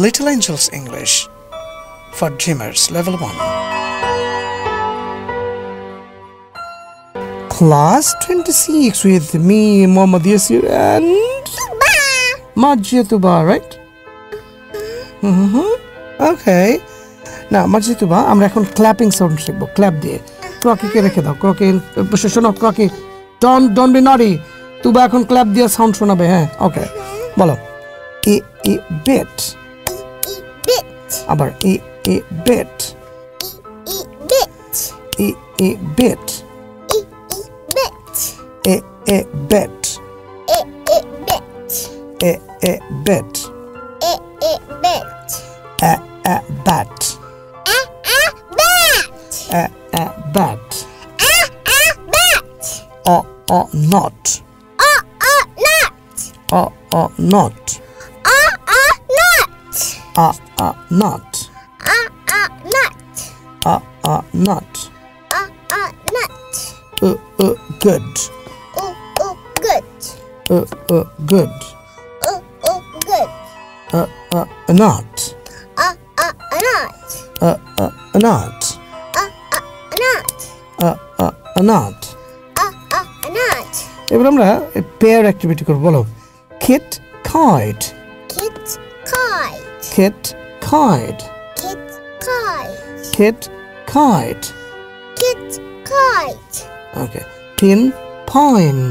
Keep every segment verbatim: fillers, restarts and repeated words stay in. Little Angel's English for Dreamers Level one. Class twenty-six with me, Muhammad Yassir, and Majiatuba, right? Mm-hmm. Okay. Now, Majiatuba, I'm going to clapping sound. Clap there. Crocky, crocky, don't, don't be naughty. Tuba can clap there sound. Okay. Bolo. A, a bit. Abar e e bit e e bit e e bit e e bit e e bit e e bit e e bit e e bit a a bat a a bat a a bat a a bat or or not or or not or or not Ah ah not Ah ah not Ah ah not Ah ah not Uh uh good Uh uh good Uh uh good Uh uh good Uh uh not Ah ah not Uh uh not Ah ah not Ah ah not Ah ah not এবার আমরা pair activity করব বলো kit kite kit kite Kit kite. Kit kite. Kit kite. Kit kite. Okay. Tin pine.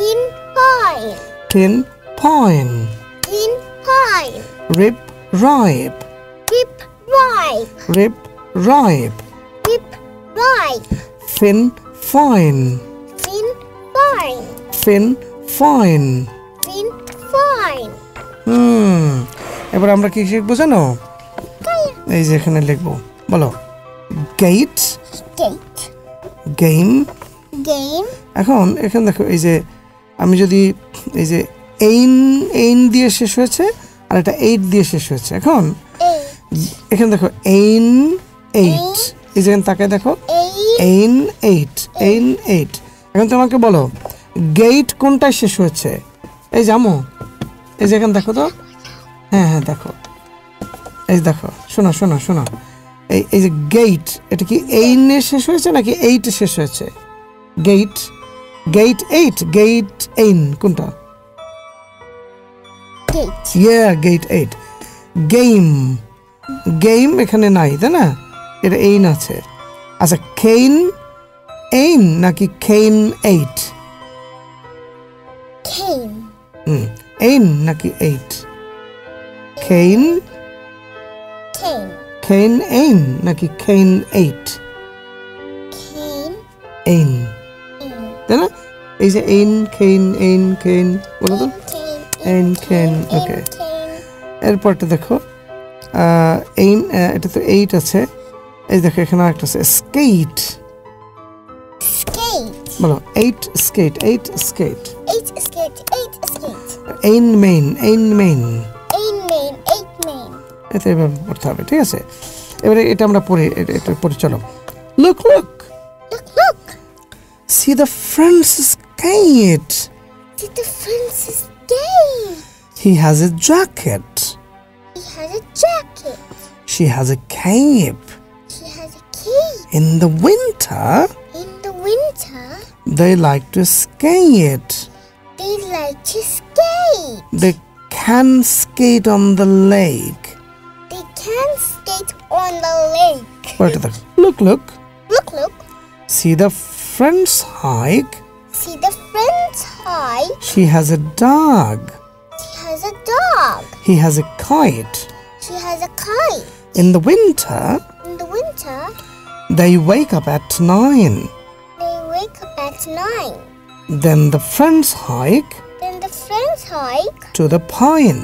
Tin pine. Tin pine. Tin pine. Rip ripe. Rip ripe. Rip ripe. Rip ripe. Fin fine. Fin fine. Fin fine. Fin fine. Hmm. এবার আমরা কি শিখবো জানো এই যে এখানে লিখবো বলো গেট গেট গেম গেম এখন এখানে দেখো এই যে আমি যদি এই যে এইন এইন দিয়ে শেষ হয়েছে আর এটা eight দিয়ে শেষ হয়েছে এখন এখানে দেখো এইন eight এই যে তাকে দেখো এইন eight এইন eight এখন তোমাকে বলো গেট কোনটা শেষ হয়েছে এই জামো এই যে এখানে দেখো তো হ্যাঁ হ্যাঁ দেখো এই দেখো শোনো শোনো শোনো এই এই যে গেট এটা কি এই নে শেষ হয়েছে নাকি eight এ শেষ হয়েছে gate gate eight gate in কোনটা gate yeah gate eight game game এখানে নাই তাই না এটা in আছে আচ্ছা কেইন in নাকি কেইন eight কেইন হুম in নাকি eight Cane, cane, cane, ain, naki cane eight. Cane, ain. Then is it ain, cane, ain, cane? What are those? Ain, cane. Okay. Airport to the co. Ah, ain. It is eight. As it is the correct answer. Skate. Skate. Well, eight skate, eight skate. Eight skate, eight skate. Ain main, ain main. এতে এভাবে পড়তে হবে ঠিক আছে এবারে এটা আমরা পড়ি এটা পড়ি চলো look look look look see the friends skate see the friends skate he has a jacket he has a jacket she has a cap she has a cap in the winter in the winter they like to skate they like to skate they can skate on the lake Can skate on the lake. Wait a minute. Look, look. Look, look. See the friend's hike. See the friend's hike. She has a dog. She has a dog. He has a kite. She has a kite. In the winter. In the winter. They wake up at nine. They wake up at nine. Then the friend's hike. Then the friend's hike. To the pine.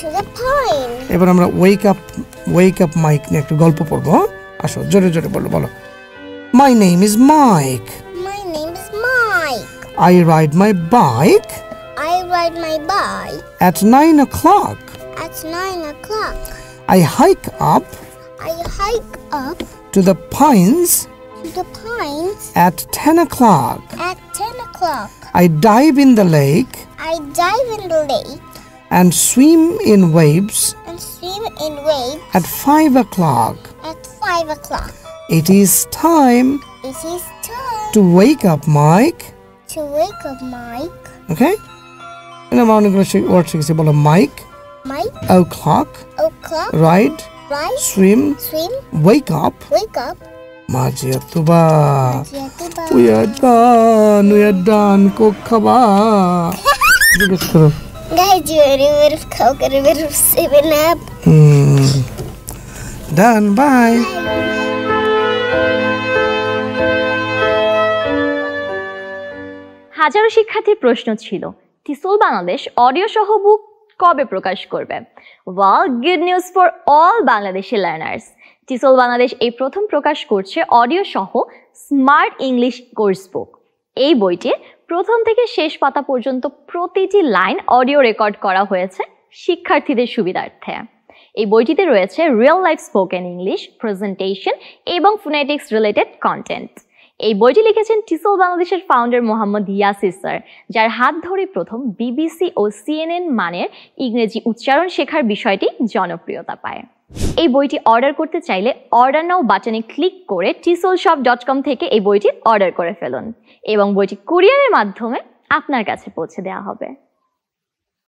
To the pine. এবার আমরা wake up wake up Mike নিয়ে একটা গল্প পড়ব আসো জোরে জোরে বলো বলো My name is Mike. My name is Mike. I ride my bike. I ride my bike. At nine o'clock. At nine o'clock. I hike up. I hike up. To the pines. To the pines. At ten o'clock. At ten o'clock. I dive in the lake. I dive in the lake. And swim in waves. And swim in waves at five o'clock. At five o'clock. It is time. It is time to wake up, Mike. To wake up, Mike. Okay. In the morning, what should you say? Mike. Mike. O'clock. O'clock. Ride. Ride. Swim. Swim. Wake up. Wake up. Majiatuba. Majiatuba. We are done. We are done. Kokaba. Guys, you are a bit of coke and a bit of seven up. Hmm. Done. Bye. Bye. হাজারো শিক্ষার্থীর প্রশ্ন ছিল টিসল Bangladesh audio সহ বুক কবে প্রকাশ করবে well good news for all Bangladeshi learners TESOL Bangladesh এই প্রথম প্রকাশ করছে অডিও সহ স্মার্ট ইংলিশ কোর্স বুক এই বইতে প্রথম থেকে শেষ পাতা পর্যন্ত প্রতিটি লাইন অডিও রেকর্ড করা হয়েছে শিক্ষার্থীদের সুবিধার্থে এই বইটিতে রয়েছে real life spoken English presentation এবং ফোনেটিক্স রিলেটেড কন্টেন্ট এই বইটি লিখেছেন টিসল বাংলাদেশের ফাউন্ডার মোহাম্মদ ইয়াসির স্যার যার হাত ধরে প্রথম বিবিসি ও সিএনএন মানের ইংরেজি উচ্চারণ শেখার বিষয়টি জনপ্রিয়তা পায় এই বইটি অর্ডার করতে চাইলে অর্ডার নাও বাটনে ক্লিক করে টিসল শপ ডট কম থেকে এই বইটি অর্ডার করে ফেলুন এবং বইটি কুরিয়ারের মাধ্যমে আপনার কাছে পৌঁছে দেওয়া হবে